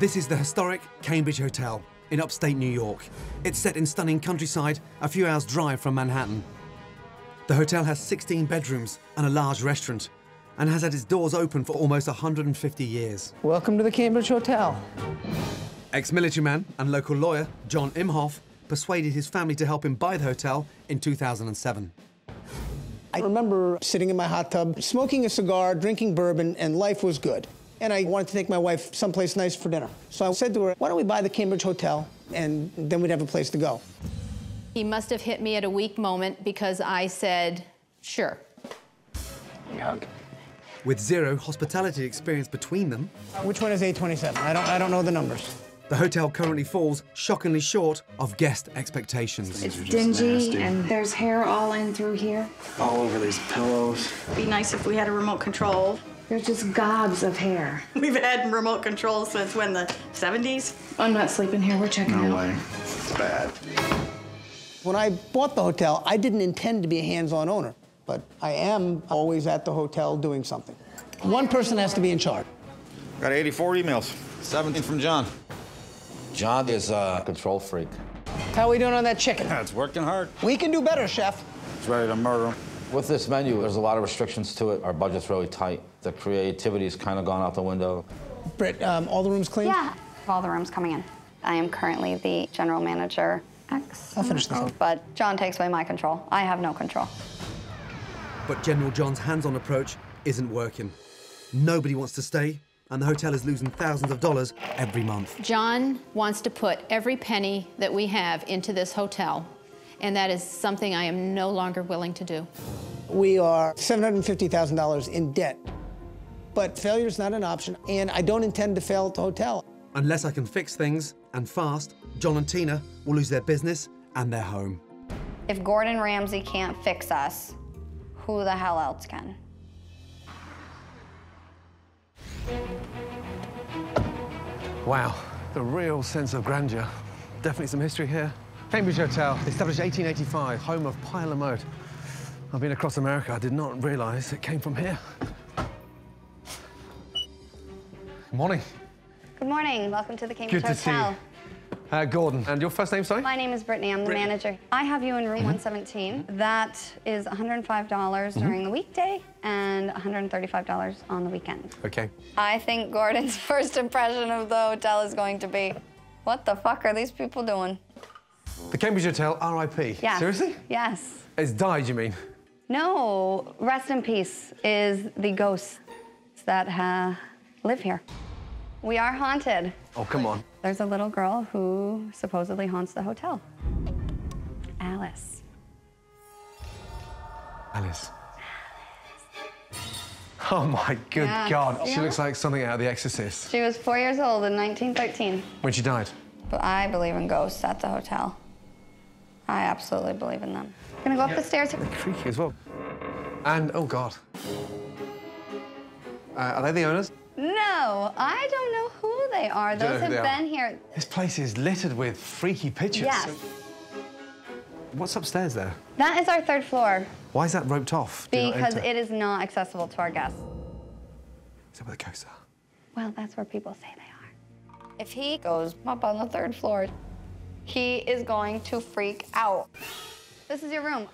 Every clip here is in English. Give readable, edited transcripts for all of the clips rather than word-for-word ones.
This is the historic Cambridge Hotel in upstate New York. It's set in stunning countryside, a few hours' drive from Manhattan. The hotel has 16 bedrooms and a large restaurant, and has had its doors open for almost 150 years. Welcome to the Cambridge Hotel. Ex-military man and local lawyer John Imhoff persuaded his family to help him buy the hotel in 2007. I remember sitting in my hot tub, smoking a cigar, drinking bourbon, and life was good. And I wanted to take my wife someplace nice for dinner. So I said to her, why don't we buy the Cambridge Hotel, and then we'd have a place to go. He must have hit me at a weak moment because I said, sure. You hug. With zero hospitality experience between them. Which one is 827? I don't know the numbers. The hotel currently falls shockingly short of guest expectations. It's dingy, and there's hair all in through here. All over these pillows. It'd be nice if we had a remote control. There's just gobs of hair. We've had remote control since when, the 70s? I'm not sleeping here, we're checking out. No way, it's bad. When I bought the hotel, I didn't intend to be a hands-on owner, but I am always at the hotel doing something. One person has to be in charge. Got 84 emails, 17 from John. John is a control freak. How are we doing on that chicken? Yeah, it's working hard. We can do better, chef. It's ready to murder him. With this menu, there's a lot of restrictions to it. Our budget's really tight. The creativity's kind of gone out the window. Britt, all the rooms clean? Yeah, all the rooms coming in. I am currently the general manager. I'll finish the food. But John takes away my control. I have no control. But General John's hands-on approach isn't working. Nobody wants to stay, and the hotel is losing thousands of dollars every month. John wants to put every penny that we have into this hotel, and that is something I am no longer willing to do. We are $750,000 in debt, but failure's not an option, and I don't intend to fail at the hotel. Unless I can fix things, and fast, John and Tina will lose their business and their home. If Gordon Ramsay can't fix us, who the hell else can? Wow, the real sense of grandeur. Definitely some history here. Cambridge Hotel, established 1885, home of Pai Mode. I've been across America. I did not realize it came from here. Good morning. Good morning. Welcome to the Cambridge Hotel. Good to see you. Gordon, and your first name, sorry? My name is Brittany. I'm the manager. I have you in room 117. That is $105 during the weekday and $135 on the weekend. Okay. I think Gordon's first impression of the hotel is going to be, what the fuck are these people doing? The Cambridge Hotel, R.I.P. Yeah. Seriously? Yes. It's died, you mean? No, rest in peace is the ghosts that live here. We are haunted. Oh, come on. There's a little girl who supposedly haunts the hotel. Alice. Alice. Oh, my good God. Yeah. She looks like something out of The Exorcist. She was 4 years old in 1913. When she died? But I believe in ghosts at the hotel. I absolutely believe in them. Gonna go up the stairs. They're creaky as well. And, oh, God. Are they the owners? No, I don't know who they are. Those have been here. This place is littered with freaky pictures. Yes. What's upstairs there? That is our third floor. Why is that roped off? Because it is not accessible to our guests. Is that where the ghosts are? Well, that's where people say they are. If he goes up on the third floor, he is going to freak out. This is your room.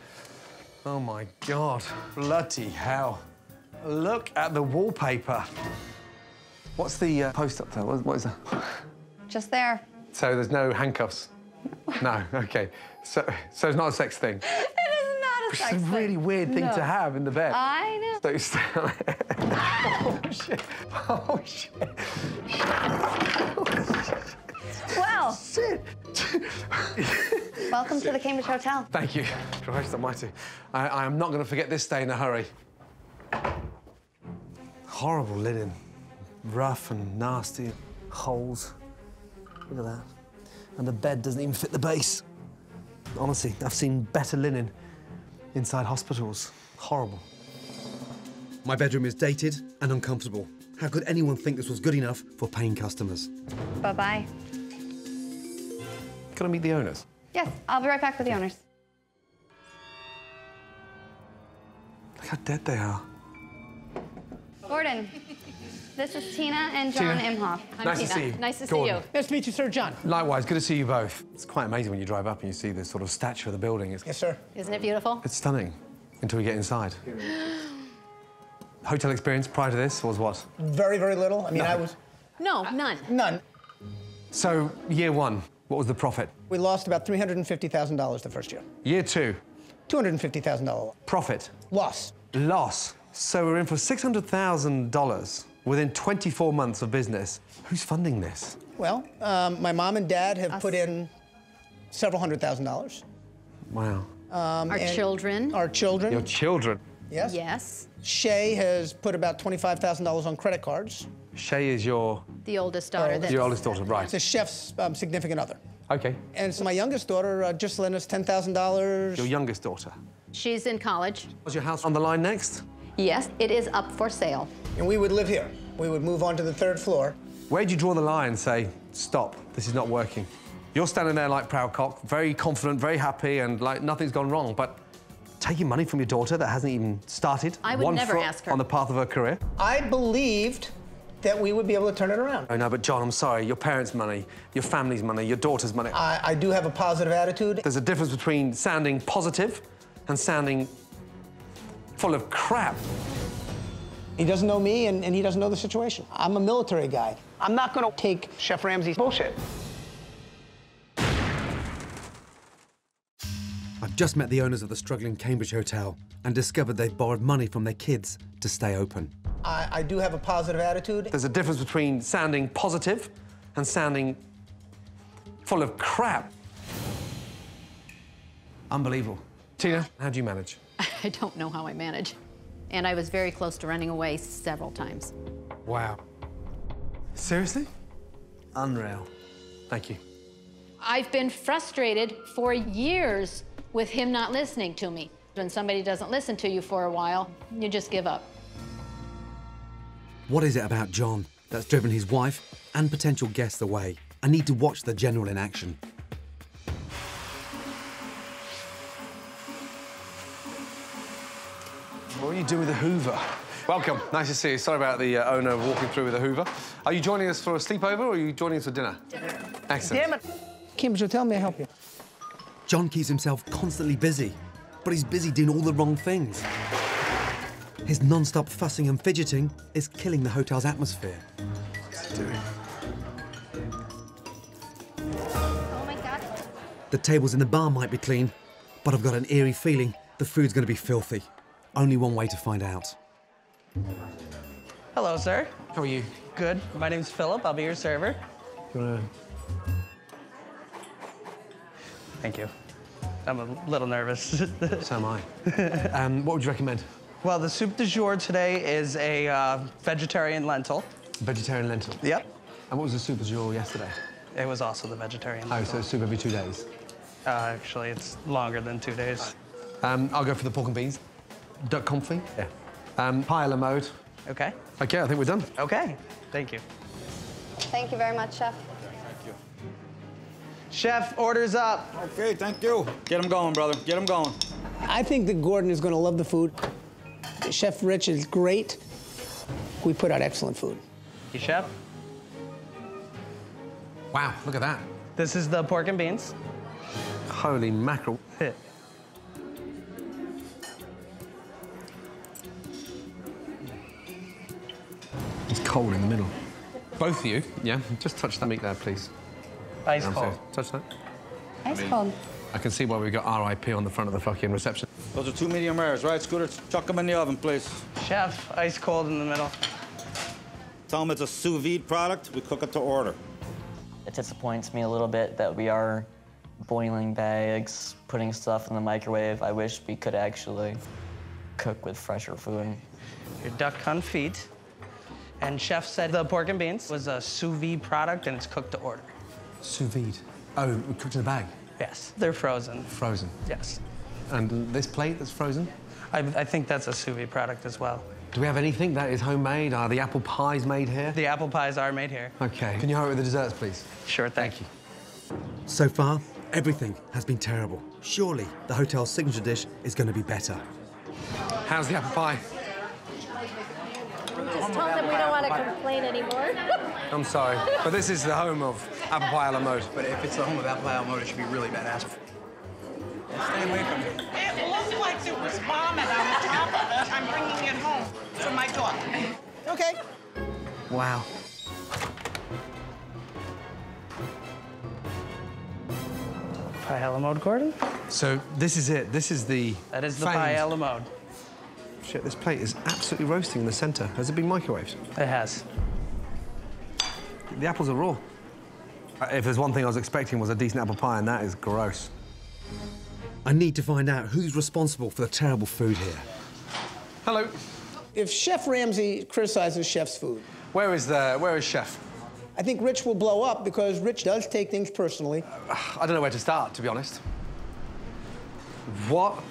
Oh, my God. Bloody hell. Look at the wallpaper. What's the post up there? What is that? Just there. So there's no handcuffs? No. OK. So it's not a sex thing? It is not a sex thing. It's a really weird thing to have in the bed. I know. So you stay on there. Oh, shit. Oh, shit. Well. Shit. Welcome to the Cambridge Hotel. Thank you. Christ almighty. I am not going to forget this stay in a hurry. Horrible linen. Rough and nasty. Holes. Look at that. And the bed doesn't even fit the base. Honestly, I've seen better linen inside hospitals. Horrible. My bedroom is dated and uncomfortable. How could anyone think this was good enough for paying customers? Bye-bye. Can I meet the owners? Yes, I'll be right back with the owners. Look how dead they are. Gordon. This is Tina and John Imhoff. Nice to see you. Nice to see you. Nice to meet you, Sir John. Likewise, good to see you both. It's quite amazing when you drive up and you see the sort of stature of the building. It's... Yes, sir. Isn't it beautiful? It's stunning until we get inside. Hotel experience prior to this was what? Very, very little. I mean, none. None. So, year one, what was the profit? We lost about $350,000 the first year. Year two? $250,000. Profit? Loss. Loss. So we're in for $600,000 within 24 months of business. Who's funding this? Well, my mom and dad have put in several $100,000s. Wow. Our children. Our children. Your children? Yes. Yes. Shay has put about $25,000 on credit cards. Shay is your... The oldest daughter. Your oldest daughter, right. It's a chef's significant other. OK. And so my youngest daughter just lent us $10,000. Your youngest daughter? She's in college. Was your house on the line next? Yes, it is up for sale. And we would live here. We would move on to the third floor. Where'd you draw the line and say, stop, this is not working? You're standing there like proud cock, very confident, very happy, and like nothing's gone wrong, but taking money from your daughter that hasn't even started, I would never ask her. On the path of her career? I believed that we would be able to turn it around. Oh, no, but John, I'm sorry. Your parents' money, your family's money, your daughter's money. I do have a positive attitude. There's a difference between sounding positive and sounding full of crap. He doesn't know me, and he doesn't know the situation. I'm a military guy. I'm not going to take Chef Ramsay's bullshit. I've just met the owners of the struggling Cambridge Hotel and discovered they've borrowed money from their kids to stay open. I do have a positive attitude. There's a difference between sounding positive and sounding full of crap. Unbelievable. Tina, how do you manage? I don't know how I manage. And I was very close to running away several times. Wow. Seriously? Unreal. Thank you. I've been frustrated for years with him not listening to me. When somebody doesn't listen to you for a while, you just give up. What is it about John that's driven his wife and potential guests away? I need to watch the general in action. What do you do with a Hoover? Welcome. Nice to see you. Sorry about the owner walking through with a Hoover. Are you joining us for a sleepover or are you joining us for dinner? Dinner. Excellent. Damn it. Cambridge Hotel, may I help you? John keeps himself constantly busy, but he's busy doing all the wrong things. His non-stop fussing and fidgeting is killing the hotel's atmosphere. What's he doing? Oh, my God. The tables in the bar might be clean, but I've got an eerie feeling the food's going to be filthy. Only one way to find out. Hello, sir. How are you? Good. My name's Philip. I'll be your server. You wanna... Thank you. I'm a little nervous. So am I. What would you recommend? Well, the soup du jour today is a vegetarian lentil. Vegetarian lentil? Yep. And what was the soup du jour yesterday? It was also the vegetarian lentil. Oh, so soup every 2 days? Actually, it's longer than 2 days. I'll go for the pork and beans. Duck confit? Yeah. Pai Mode. OK. OK, I think we're done. OK. Thank you. Thank you very much, Chef. Thank you. Chef, orders up. OK, thank you. Get him going, brother. Get him going. I think that Gordon is going to love the food. Chef Rich is great. We put out excellent food. Thank you, Chef. Wow, look at that. This is the pork and beans. Holy mackerel. Cold in the middle. Both of you? Yeah. Just touch that meat there, please. Ice cold. Serious. Touch that. Ice cold. I can see why we've got RIP on the front of the fucking reception. Those are 2 medium rares, right, Scooter? Chuck them in the oven, please. Chef, ice cold in the middle. Tell them it's a sous vide product. We cook it to order. It disappoints me a little bit that we are boiling bags, putting stuff in the microwave. I wish we could actually cook with fresher food. Your duck confit. And Chef said the pork and beans was a sous vide product, and it's cooked to order. Sous vide? Oh, cooked in a bag? Yes, they're frozen. Frozen? Yes. And this plate that's frozen? I think that's a sous vide product as well. Do we have anything that is homemade? Are the apple pies made here? The apple pies are made here. OK. Can you hurry with the desserts, please? Sure, thank you. So far, everything has been terrible. Surely the hotel's signature dish is going to be better. How's the apple pie? Just tell them we don't want to complain anymore. I'm sorry, but this is the home of apple pie a la mode. But if it's the home of apple pie a la mode, it should be really badass. Stay away from me. It looked like there was vomit on the top of it. I'm bringing it home for my dog. Okay. Wow. Pai a la mode, Gordon? So this is it. This is the... That is the Pai a la mode. Shit, this plate is absolutely roasting in the center. Has it been microwaved? It has. The apples are raw. If there's one thing I was expecting was a decent apple pie, and that is gross. I need to find out who's responsible for the terrible food here. Hello. If Chef Ramsay criticizes chef's food... Where is Chef? I think Rich will blow up because Rich does take things personally. I don't know where to start, to be honest. What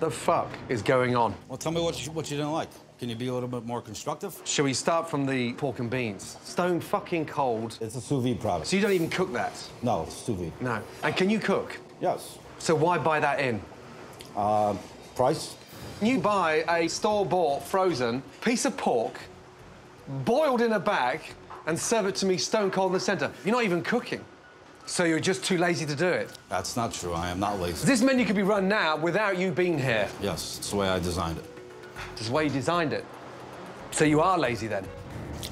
the fuck is going on? Well, tell me what you didn't like. Can you be a little bit more constructive? Shall we start from the pork and beans? Stone fucking cold. It's a sous vide product. So you don't even cook that? No, it's sous vide. No. And can you cook? Yes. So why buy that in? Price? You buy a store-bought, frozen piece of pork, boiled in a bag, and serve it to me stone cold in the center. You're not even cooking. So you're just too lazy to do it? That's not true. I am not lazy. This menu could be run now without you being here. Yes, it's the way I designed it. It's the way you designed it? So you are lazy, then?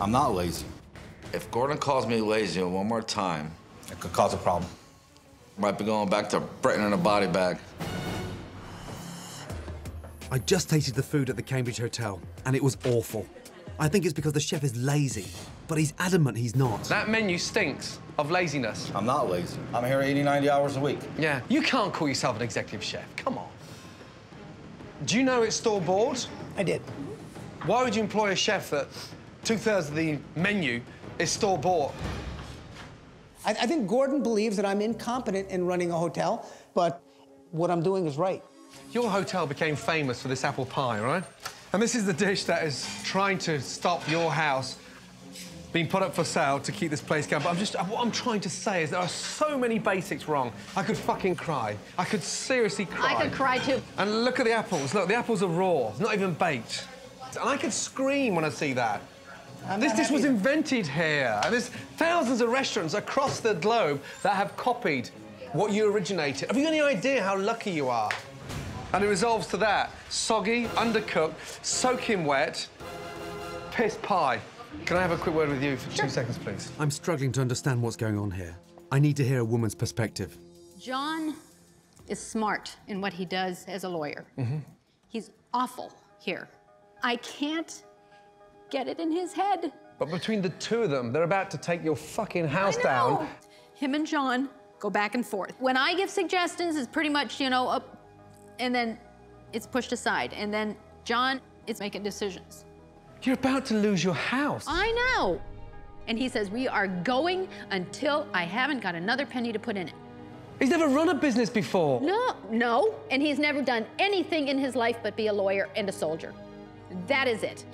I'm not lazy. If Gordon calls me lazy one more time... It could cause a problem. Might be going back to Brittany in a body bag. I just tasted the food at the Cambridge Hotel, and it was awful. I think it's because the chef is lazy, but he's adamant he's not. That menu stinks of laziness. I'm not lazy. I'm here 80, 90 hours a week. Yeah, you can't call yourself an executive chef. Come on. Do you know it's store-bought? I did. Why would you employ a chef that 2/3 of the menu is store-bought? I think Gordon believes that I'm incompetent in running a hotel, but what I'm doing is right. Your hotel became famous for this apple pie, right? And this is the dish that is trying to stop your house being put up for sale to keep this place going. But what I'm trying to say is there are so many basics wrong. I could fucking cry. I could seriously cry. I could cry too. And look at the apples. Look, the apples are raw, not even baked. And I could scream when I see that. This dish was invented here. And there's thousands of restaurants across the globe that have copied what you originated. Have you any idea how lucky you are? And it resolves to that. Soggy, undercooked, soaking wet, piss pie. Can I have a quick word with you for 2 seconds, please? I'm struggling to understand what's going on here. I need to hear a woman's perspective. John is smart in what he does as a lawyer. Mm-hmm. He's awful here. I can't get it in his head. But between the two of them, they're about to take your fucking house down. Him and John go back and forth. When I give suggestions, it's pretty much, you know, up. And then it's pushed aside. And then John is making decisions. You're about to lose your house. I know. And he says, we are going until I haven't got another penny to put in it. He's never run a business before. No. And he's never done anything in his life but be a lawyer and a soldier. That is it.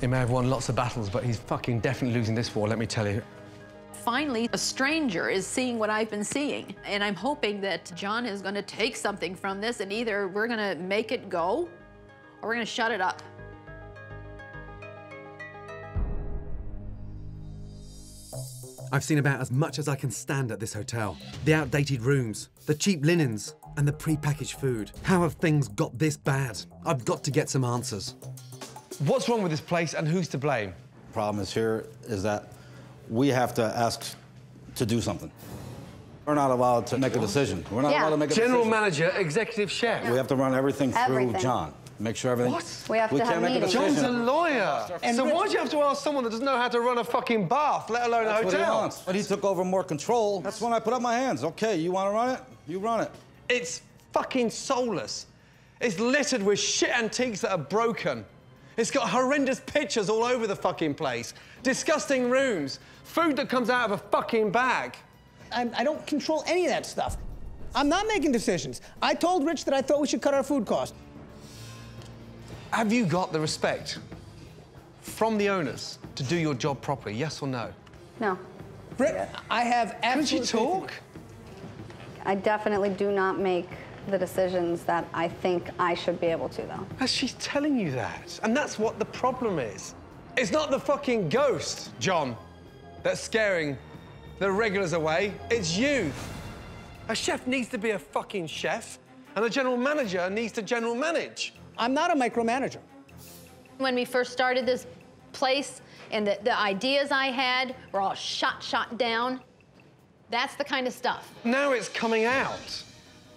He may have won lots of battles, but he's fucking definitely losing this war, let me tell you. Finally, a stranger is seeing what I've been seeing. And I'm hoping that John is going to take something from this, and either we're going to make it go or we're going to shut it up. I've seen about as much as I can stand at this hotel. The outdated rooms, the cheap linens, and the pre-packaged food. How have things got this bad? I've got to get some answers. What's wrong with this place, and who's to blame? The problem is here is that we have to ask to do something. We're not allowed to make a decision. We're not allowed to make a decision. General manager, executive chef. We have to run everything through John. Make sure everything... What? We can't have meetings. John's a lawyer. And so why do you have to ask someone that doesn't know how to run a fucking bath, let alone a hotel? That's what he wants. But he took over more control. That's when I put up my hands. OK, you want to run it? You run it. It's fucking soulless. It's littered with shit antiques that are broken. It's got horrendous pictures all over the fucking place. Disgusting rooms. Food that comes out of a fucking bag. I don't control any of that stuff. I'm not making decisions. I told Rich that I thought we should cut our food costs. Have you got the respect from the owners to do your job properly, yes or no? No. Britt, yeah. I have absolutely... Can you talk? I definitely do not make the decisions that I think I should be able to, though. She's telling you that, and that's what the problem is. It's not the fucking ghost, John, that's scaring the regulars away. It's you. A chef needs to be a fucking chef, and a general manager needs to general manage. I'm not a micromanager. When we first started this place and the ideas I had were all shot down, that's the kind of stuff. Now it's coming out.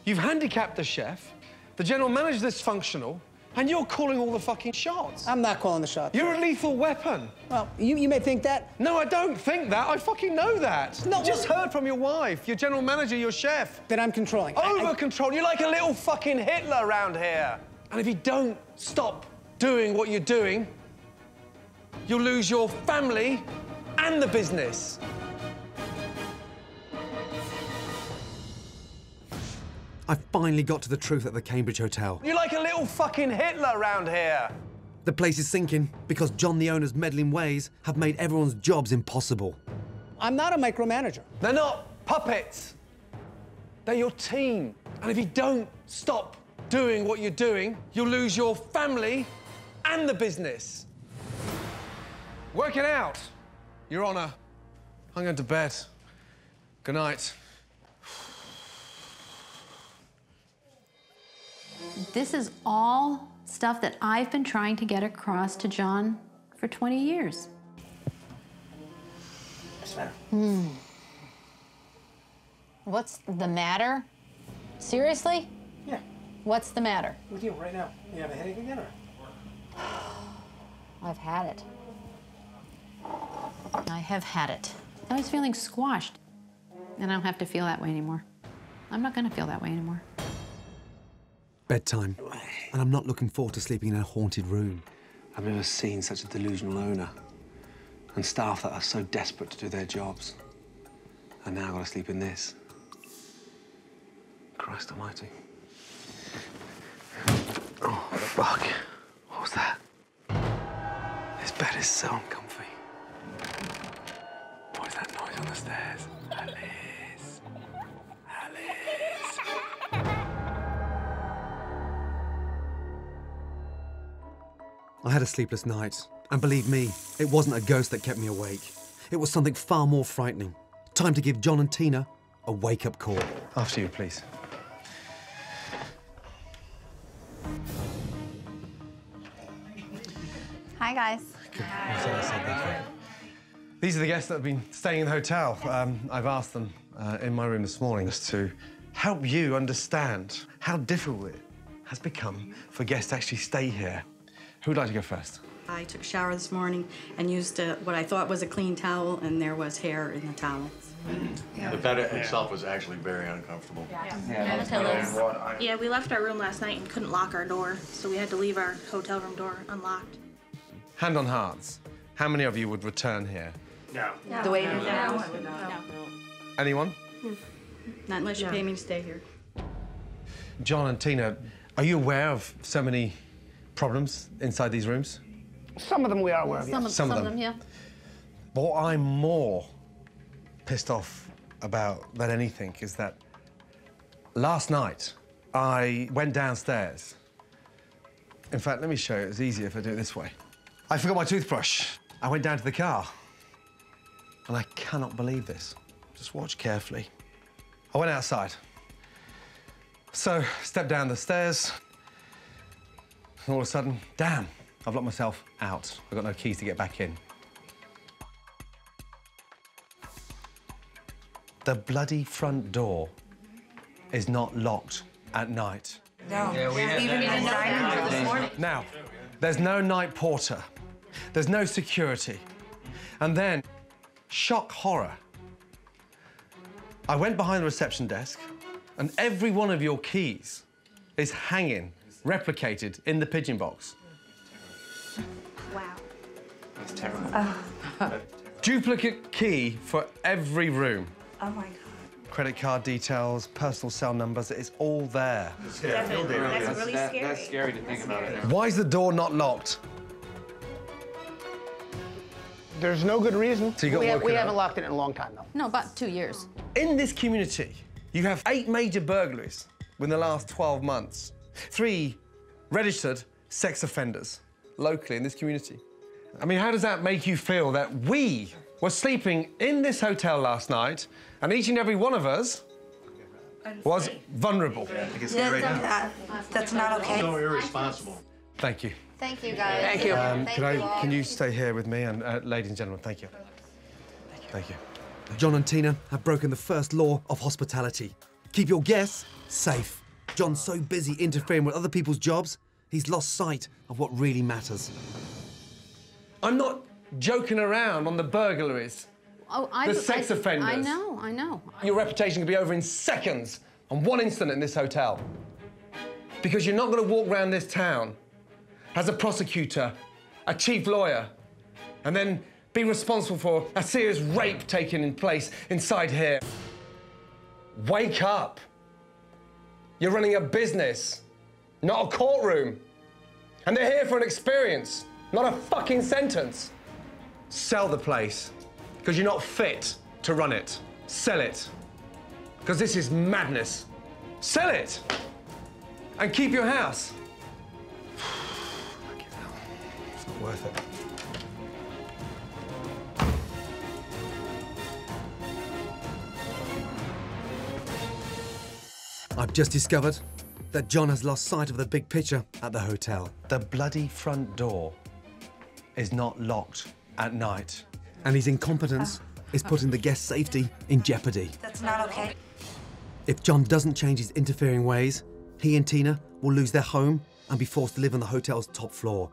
You've handicapped the chef, the general manager's dysfunctional, and you're calling all the fucking shots. I'm not calling the shots. You're a lethal weapon. Well, you may think that. No, I don't think that. I fucking know that. No, just heard from your wife, your general manager, your chef. That I'm controlling. Over-controlling. You're like a little fucking Hitler around here. And if you don't stop doing what you're doing, you'll lose your family and the business. I finally got to the truth at the Cambridge Hotel. You're like a little fucking Hitler around here. The place is sinking because John, the owner's meddling ways have made everyone's jobs impossible. I'm not a micromanager. They're not puppets. They're your team. And if you don't stop doing what you're doing, you'll lose your family and the business. Work it out, Your Honor. I'm going to bed. Good night. This is all stuff that I've been trying to get across to John for 20 years. What's the matter? What's the matter? Seriously? Yeah. What's the matter? With you right now. You have a headache again, or? I've had it. I have had it. I was feeling squashed, and I don't have to feel that way anymore. I'm not going to feel that way anymore. Bedtime, and I'm not looking forward to sleeping in a haunted room. I've never seen such a delusional owner and staff that are so desperate to do their jobs. And now I've got to sleep in this. Christ almighty. Oh, fuck. What was that? This bed is so uncomfy. What is that noise on the stairs? Alice. Alice. I had a sleepless night, and believe me, it wasn't a ghost that kept me awake. It was something far more frightening. Time to give John and Tina a wake-up call. After you, please. Hi, guys. Hi. These are the guests that have been staying in the hotel. I've asked them in my room this morning just to help you understand how difficult it has become for guests to actually stay here. Who'd like to go first? I took a shower this morning and used what I thought was a clean towel, and there was hair in the towel. Yeah. The bed itself was actually very uncomfortable. Yeah. Yeah, the pillows. Yeah, we left our room last night and couldn't lock our door, so we had to leave our hotel room door unlocked. Hand on hearts, how many of you would return here? No. No. The way it is now? No. Anyone? Not unless you pay me to stay here. John and Tina, are you aware of so many problems inside these rooms? Some of them we are aware of, yes. Some of them, yeah. But what I'm more pissed off about than anything is that last night I went downstairs. In fact, let me show you. It's easier if I do it this way. I forgot my toothbrush. I went down to the car. And I cannot believe this. Just watch carefully. I went outside. So, stepped down the stairs. And all of a sudden, damn, I've locked myself out. I've got no keys to get back in. The bloody front door is not locked at night. No, yeah, we even in the dining room this morning. Now, there's no night porter. There's no security. And then, shock horror. I went behind the reception desk, and every one of your keys is hanging replicated in the pigeon box. Wow. That's terrible. Oh. Duplicate key for every room. Oh, my God. Credit card details, personal cell numbers, it's all there. That's scary. That's really scary. That's scary to think about it. Why is the door not locked? There's no good reason. So we haven't locked it in a long time, though. No, about 2 years. In this community, you have 8 major burglaries within the last 12 months. 3 registered sex offenders locally in this community. I mean, how does that make you feel that we were sleeping in this hotel last night and each and every one of us was vulnerable? Yeah, I think it's right now. That's not okay. So irresponsible. Thank you. Thank you, guys. Thank you. Can you stay here with me? And ladies and gentlemen, thank you. Thank you. John and Tina have broken the first law of hospitality. Keep your guests safe. John's so busy interfering with other people's jobs, he's lost sight of what really matters. I'm not joking around on the burglaries. Oh, the sex offenders. I know, I know. Your reputation could be over in seconds on one incident in this hotel. Because you're not going to walk around this town as a prosecutor, a chief lawyer, and then be responsible for a serious rape taking place inside here. Wake up. You're running a business, not a courtroom. And they're here for an experience, not a fucking sentence. Sell the place, because you're not fit to run it. Sell it, because this is madness. Sell it, and keep your house. Fucking hell, it's not worth it. I've just discovered that John has lost sight of the big picture at the hotel. The bloody front door is not locked at night. And his incompetence is putting the guest's safety in jeopardy. That's not okay. If John doesn't change his interfering ways, he and Tina will lose their home and be forced to live on the hotel's top floor.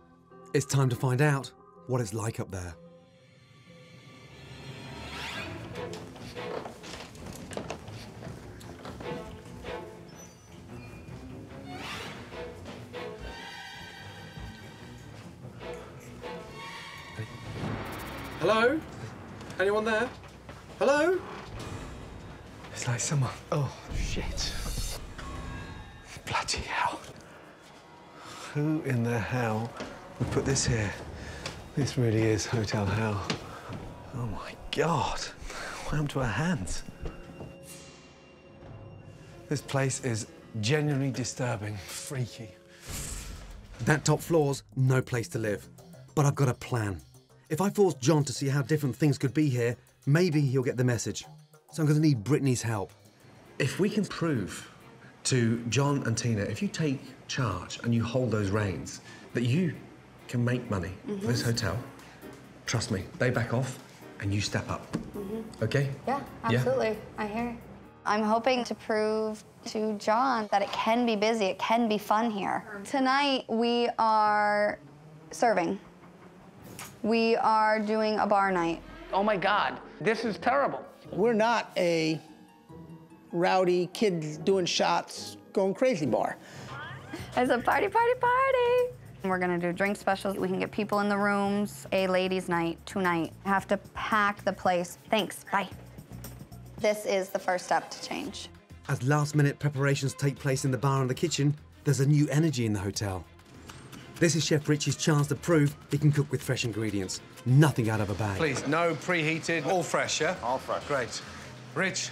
It's time to find out what it's like up there. Hello? Anyone there? Hello? It's like someone... Oh, shit. Bloody hell. Who in the hell would put this here? This really is Hotel Hell. Oh, my God. What happened to her hands? This place is genuinely disturbing. Freaky. That top floor's no place to live. But I've got a plan. If I force John to see how different things could be here, maybe he'll get the message. So I'm going to need Brittany's help. If we can prove to John and Tina, if you take charge and you hold those reins, that you can make money for this hotel, trust me, they back off and you step up. Okay? Yeah, absolutely. Yeah? I hear it. I'm hoping to prove to John that it can be busy, it can be fun here. Tonight we are serving. We are doing a bar night. Oh my God, this is terrible. We're not a rowdy kids doing shots, going crazy bar. It's a party, party, party. We're gonna do drink specials. We can get people in the rooms. A ladies' night tonight. Have to pack the place. Thanks, bye. This is the first step to change. As last-minute preparations take place in the bar and the kitchen, there's a new energy in the hotel. This is Chef Rich's chance to prove he can cook with fresh ingredients. Nothing out of a bag. Please, no preheated, all fresh, yeah? All fresh. Great. Rich,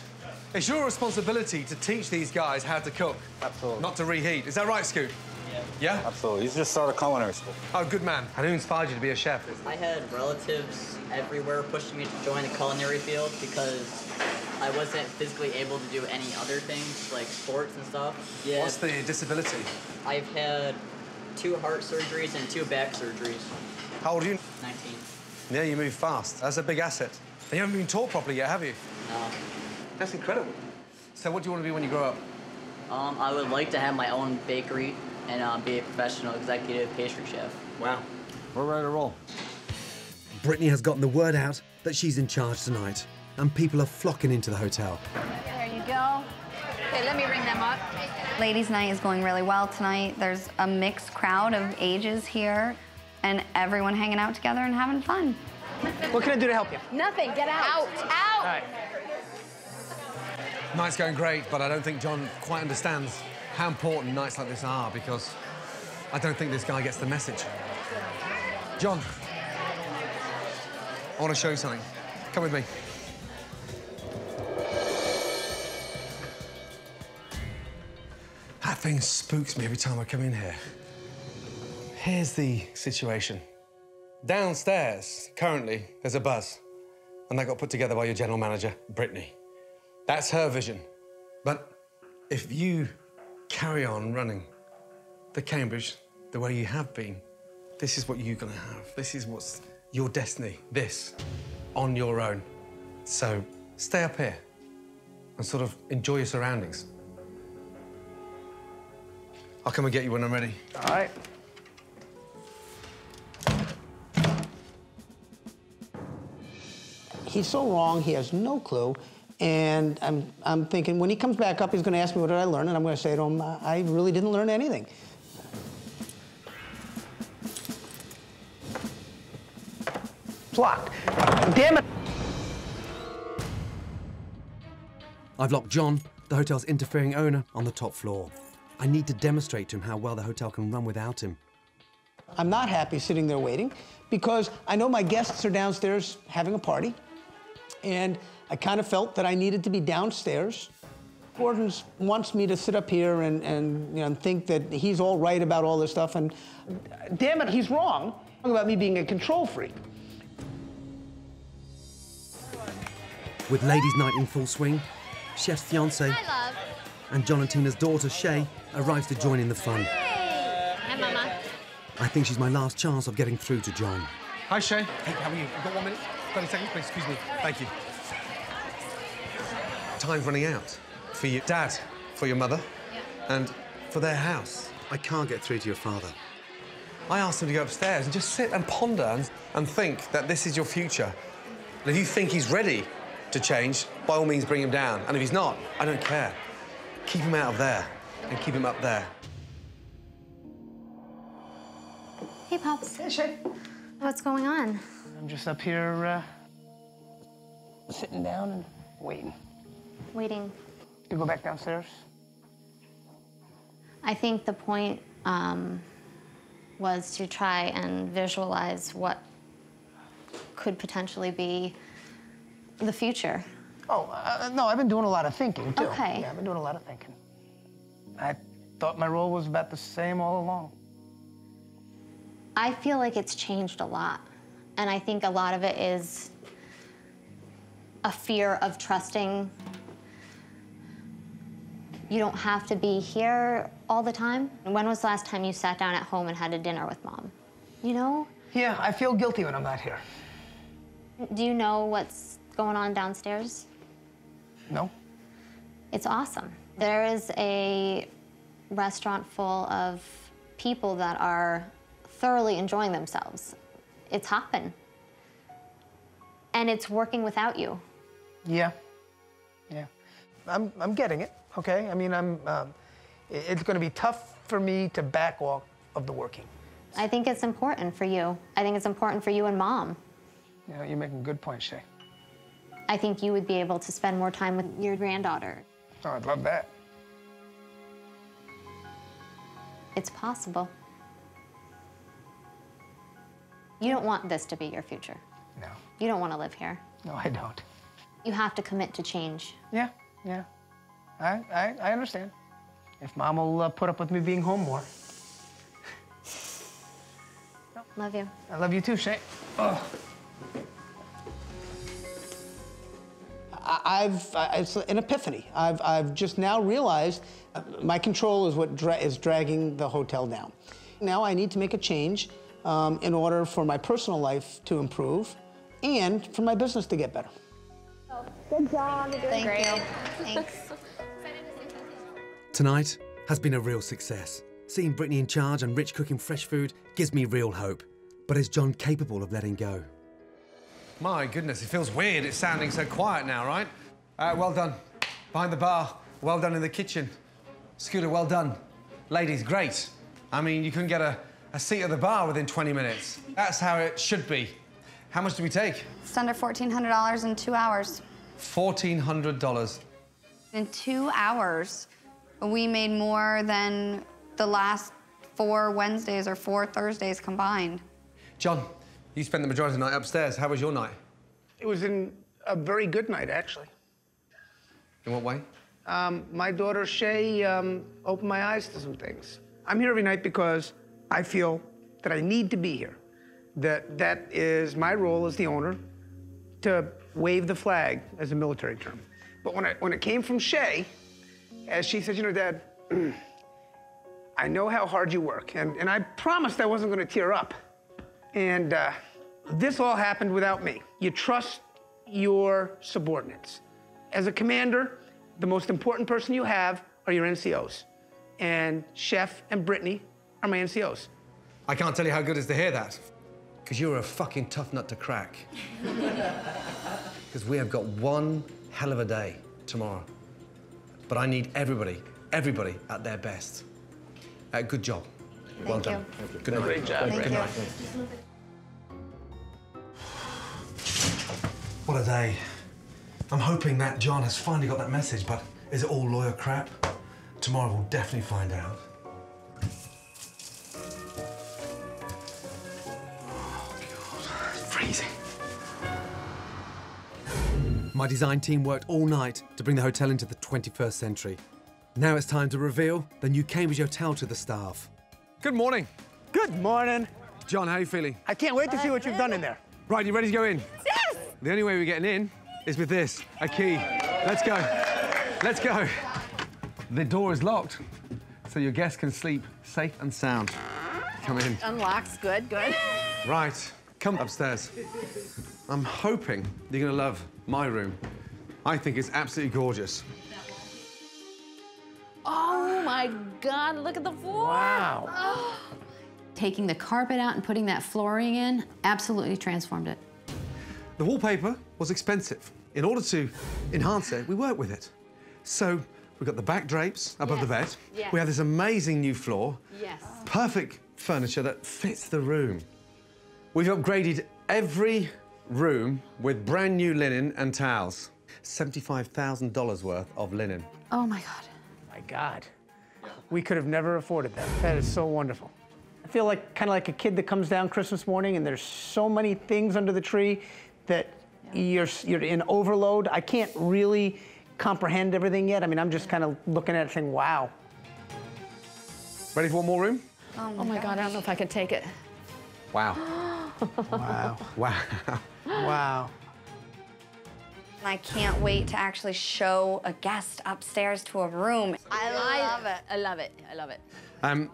it's your responsibility to teach these guys how to cook. Absolutely. Not to reheat. Is that right, Scoot? Yeah. Yeah? Absolutely. You just started culinary school. Oh, good man. And who inspired you to be a chef? I had relatives everywhere pushing me to join the culinary field because I wasn't physically able to do any other things, like sports and stuff. Yeah. What's the disability? I've had 2 heart surgeries and 2 back surgeries. How old are you? 19. Yeah, you move fast. That's a big asset. And you haven't been taught properly yet, have you? No. That's incredible. So what do you want to be when you grow up? I would like to have my own bakery and be a professional executive pastry chef. Wow. We're ready to roll. Brittany has gotten the word out that she's in charge tonight, and people are flocking into the hotel. There you go. Okay, let me ring them up. Ladies' night is going really well tonight. There's a mixed crowd of ages here and everyone hanging out together and having fun. What can I do to help you? Nothing. Get out. Out. Out. All right. Night's going great, but I don't think John quite understands how important nights like this are because I don't think this guy gets the message. John, I want to show you something. Come with me. That thing spooks me every time I come in here. Here's the situation. Downstairs, currently, there's a buzz, and that got put together by your general manager, Brittany. That's her vision. But if you carry on running the Cambridge the way you have been, this is what you're gonna have. This is what's your destiny, this, on your own. So stay up here and sort of enjoy your surroundings. I'll come and get you when I'm ready. All right. He's so wrong, he has no clue. And I'm thinking, when he comes back up, he's gonna ask me what did I learn, and I'm gonna say to him, I really didn't learn anything. It's locked. Damn it. I've locked John, the hotel's interfering owner, on the top floor. I need to demonstrate to him how well the hotel can run without him. I'm not happy sitting there waiting because I know my guests are downstairs having a party, and I kind of felt that I needed to be downstairs. Gordon wants me to sit up here and think that he's all right about all this stuff, and damn it, he's wrong about me being a control freak. With ladies' night in full swing, Chef's fiance and John and Tina's daughter, Shay, arrives to join in the fun. Hey. Hi, Mama. I think she's my last chance of getting through to John. Hi, Shay. Hey, how are you? You've got 1 minute? 20 seconds, please. Excuse me. Thank you. Time's running out for your dad, for your mother, and for their house. I can't get through to your father. I asked him to go upstairs and just sit and ponder and think that this is your future. And if you think he's ready to change, by all means, bring him down. And if he's not, I don't care. Keep him out of there and keep him up there. Hey, Pops. Hey, Shay. What's going on? I'm just up here, sitting down and waiting. Waiting. You go back downstairs? I think the point was to try and visualize what could potentially be the future. Oh, no, I've been doing a lot of thinking, too. Okay. Yeah, I've been doing a lot of thinking. I thought my role was about the same all along. I feel like it's changed a lot, and I think a lot of it is a fear of trusting. You don't have to be here all the time. When was the last time you sat down at home and had a dinner with Mom? You know? Yeah, I feel guilty when I'm not here. Do you know what's going on downstairs? No. It's awesome. There is a restaurant full of people that are thoroughly enjoying themselves. It's hopping. And it's working without you. Yeah. Yeah. I'm getting it, okay? I mean, it's gonna be tough for me to back off of the working. I think it's important for you. I think it's important for you and Mom. You know, you're making a good point, Shay. I think you would be able to spend more time with your granddaughter. Oh, I'd love that. It's possible. You don't want this to be your future. No. You don't want to live here. No, I don't. You have to commit to change. Yeah, yeah. I understand. If Mom will put up with me being home more. Love you. I love you too, Shay. Oh. It's an epiphany. I've just now realized my control is what is dragging the hotel down. Now I need to make a change. In order for my personal life to improve and for my business to get better. Good job. You're doing great. Thanks. Tonight has been a real success. Seeing Brittany in charge and Rich cooking fresh food gives me real hope. But is John capable of letting go? My goodness, it feels weird. It's sounding so quiet now, right? Well done. Behind the bar, well done in the kitchen. Scooter, well done. Ladies, great. I mean, you couldn't get a seat at the bar within 20 minutes. That's how it should be. How much do we take? It's under $1,400 in 2 hours. $1,400. In 2 hours, we made more than the last 4 Wednesdays or 4 Thursdays combined. John, you spent the majority of the night upstairs. How was your night? It was a very good night, actually. In what way? My daughter, Shay, opened my eyes to some things. I'm here every night because I feel that I need to be here. that is my role as the owner to wave the flag as a military term. But when it came from Shay, as she said, you know, Dad, I know how hard you work, and I promised I wasn't going to tear up. And this all happened without me. You trust your subordinates. As a commander, the most important person you have are your NCOs. And Chef and Brittany are my NCOs. I can't tell you how good it is to hear that, because you're a fucking tough nut to crack. Because we have got one hell of a day tomorrow. But I need everybody at their best. Good job. Well done. Thank you. Good night. Great job. Good night. What a day. I'm hoping that John has finally got that message, but is it all lawyer crap? Tomorrow we'll definitely find out. Oh, God. It's freezing. My design team worked all night to bring the hotel into the 21st century. Now it's time to reveal the new Cambridge Hotel to the staff. Good morning. Good morning. John, how are you feeling? I can't wait to see what you've done in there. Right, you ready to go in? Yes! The only way we're getting in is with this, a key. Let's go. Let's go. The door is locked, so your guests can sleep safe and sound. Come in. Unlocks, good, good. Right, come upstairs. I'm hoping you're gonna love my room. I think it's absolutely gorgeous. Oh, my God, look at the floor. Wow. Oh. Taking the carpet out and putting that flooring in absolutely transformed it. The wallpaper was expensive. In order to enhance it, we worked with it. So we got the back drapes above the bed. Yes. We have this amazing new floor. Yes. Perfect furniture that fits the room. We've upgraded every room with brand new linen and towels. $75,000 worth of linen. Oh, my God. My God, we could have never afforded that. That is so wonderful. I feel like kind of like a kid that comes down Christmas morning and there's so many things under the tree that you're in overload. I can't really comprehend everything yet. I mean, I'm just kind of looking at it saying, wow. Ready for one more room? Oh my God, I don't know if I can take it. Wow. Wow. Wow. Wow. I can't wait to actually show a guest upstairs to a room. I love it.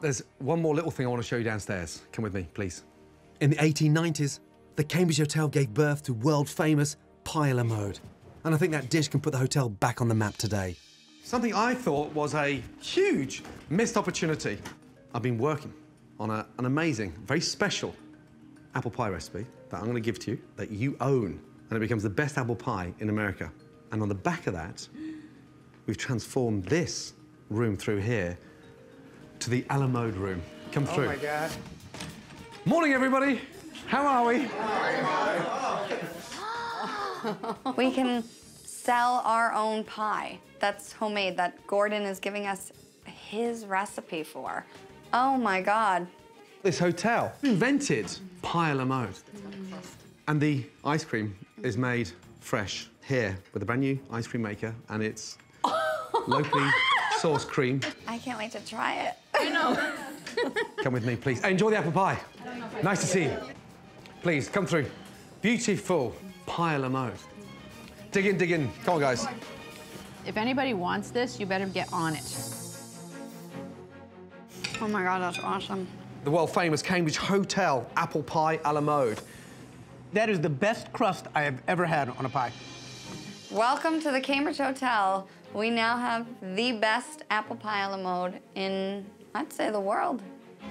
There's one more little thing I want to show you downstairs. Come with me, please. In the 1890s, the Cambridge Hotel gave birth to world-famous Pai Mode. And I think that dish can put the hotel back on the map today. Something I thought was a huge missed opportunity. I've been working on an amazing, very special apple pie recipe that I'm going to give to you, that you own. And it becomes the best apple pie in America. And on the back of that, we've transformed this room through here to the a la mode room. Come through. Oh, my God. Morning, everybody. How are we? Oh, we can sell our own pie that's homemade, that Gordon is giving us his recipe for. Oh, my God. This hotel invented pie a la mode. And the ice cream is made fresh here with a brand new ice cream maker, and it's locally sourced cream. I can't wait to try it. I know. Come with me, please. Enjoy the apple pie. Nice to see you. Please, come through. Beautiful pie a la mode. Dig in, dig in. Come on, guys. If anybody wants this, you better get on it. Oh, my God, that's awesome. The world-famous Cambridge Hotel apple pie a la mode. That is the best crust I have ever had on a pie. Welcome to the Cambridge Hotel. We now have the best apple pie a la mode in, I'd say, the world.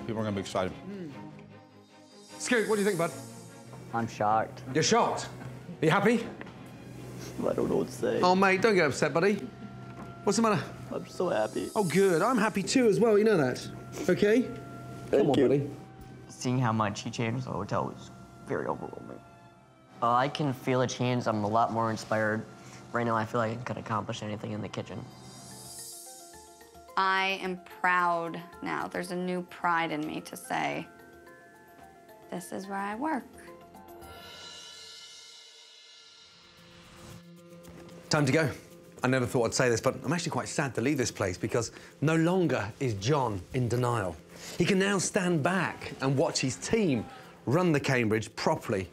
People are going to be excited. Mm. Scoot, what do you think, bud? I'm shocked. You're shocked? Are you happy? I don't know what to say. Oh, mate, don't get upset, buddy. What's the matter? I'm so happy. Oh, good. I'm happy, too, as well. You know that. OK? Come on, buddy. Seeing how much he changed the hotel was very overwhelming. I can feel a change. I'm a lot more inspired. Right now, I feel like I could accomplish anything in the kitchen. I am proud now. There's a new pride in me to say, this is where I work. Time to go. I never thought I'd say this, but I'm actually quite sad to leave this place because no longer is John in denial. He can now stand back and watch his team run the Cambridge properly.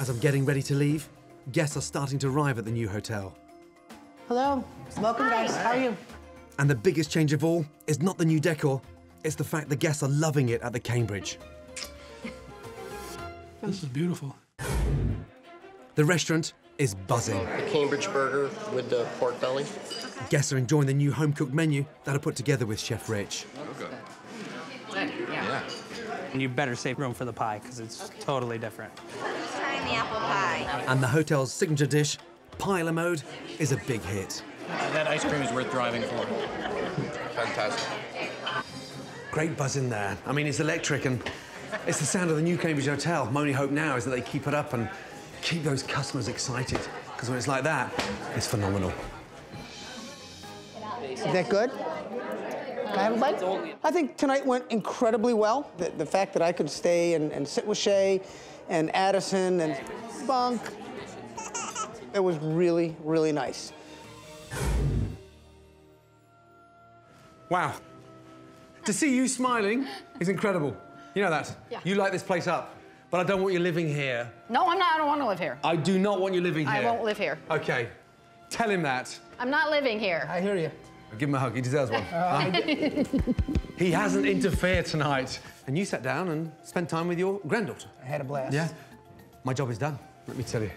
As I'm getting ready to leave, guests are starting to arrive at the new hotel. Hello. Welcome, guys. How are you? And the biggest change of all is not the new decor, it's the fact the guests are loving it at the Cambridge. This is beautiful. The restaurant is buzzing. The Cambridge burger with the pork belly. Okay. Guests are enjoying the new home-cooked menu that I put together with Chef Rich. Okay. Yeah. And you better save room for the pie, because it's totally different. Just trying the apple pie. And the hotel's signature dish, Pai Mode, is a big hit. That ice cream is worth driving for. Fantastic. Great buzz in there. I mean, it's electric, and it's the sound of the new Cambridge Hotel. My only hope now is that they keep it up and keep those customers excited, because when it's like that, it's phenomenal. Is that good? Can I have a bite? I think tonight went incredibly well. The fact that I could stay and sit with Shay and Addison and Funk, it was really, really nice. Wow. To see you smiling is incredible. You know that? Yeah. You light this place up, but I don't want you living here. No, I'm not. I don't want to live here. I do not want you living here. I won't live here. OK. Tell him that. I'm not living here. I hear you. I'll give him a hug. He deserves one. He hasn't interfered tonight. And you sat down and spent time with your granddaughter. I had a blast. Yeah. My job is done, let me tell you.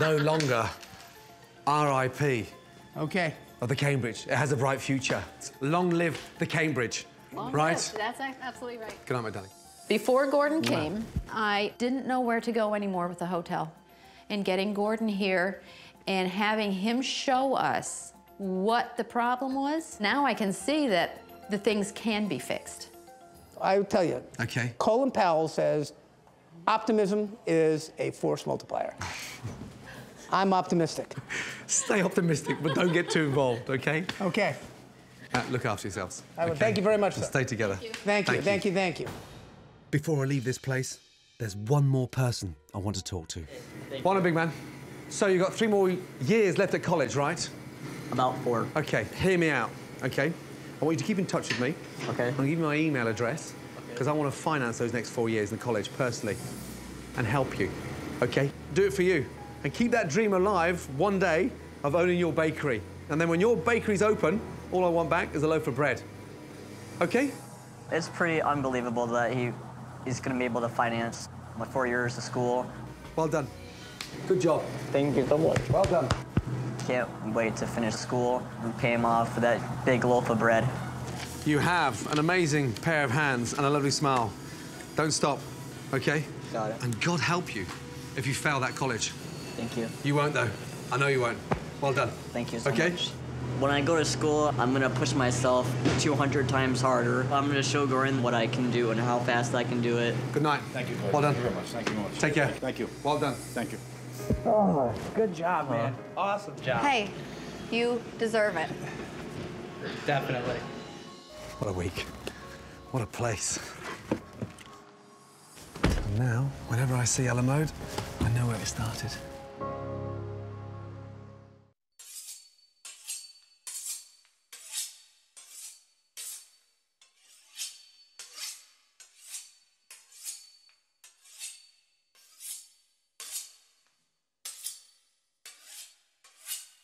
No longer R.I.P. OK. Of the Cambridge. It has a bright future. Long live the Cambridge. Long right? That's absolutely right. Good night, my darling. Before Gordon came, I didn't know where to go anymore with the hotel. And getting Gordon here and having him show us what the problem was, now I can see that the things can be fixed. I tell you, Colin Powell says optimism is a force multiplier. I'm optimistic. Stay optimistic, but don't get too involved, OK? OK. Look after yourselves. Thank you very much, sir. Stay together. Thank you, thank you, thank you. Before I leave this place, there's one more person I want to talk to. Well, big man. So you've got 3 more years left at college, right? About 4. OK, hear me out, OK? I want you to keep in touch with me. OK. I'm going to give you my email address, because I want to finance those next 4 years in college personally and help you, OK? Do it for you. And keep that dream alive one day of owning your bakery. And then when your bakery's open, all I want back is a loaf of bread. OK? It's pretty unbelievable that he's going to be able to finance my 4 years of school. Well done. Good job. Thank you so much. Well done. Can't wait to finish school and pay him off for that big loaf of bread. You have an amazing pair of hands and a lovely smile. Don't stop, OK? Got it. And God help you if you fail that college. Thank you. You won't, though. I know you won't. Well done. Thank you so much. When I go to school, I'm going to push myself 200 times harder. I'm going to show Gordon what I can do and how fast I can do it. Good night. Thank you. Well done. Thank you very much. Thank you very much. Take care. Thank you. Well done. Thank you. Oh, good job, man. Awesome job. Hey, you deserve it. Definitely. What a week. What a place. And now, whenever I see Pai Mode, I know where it started.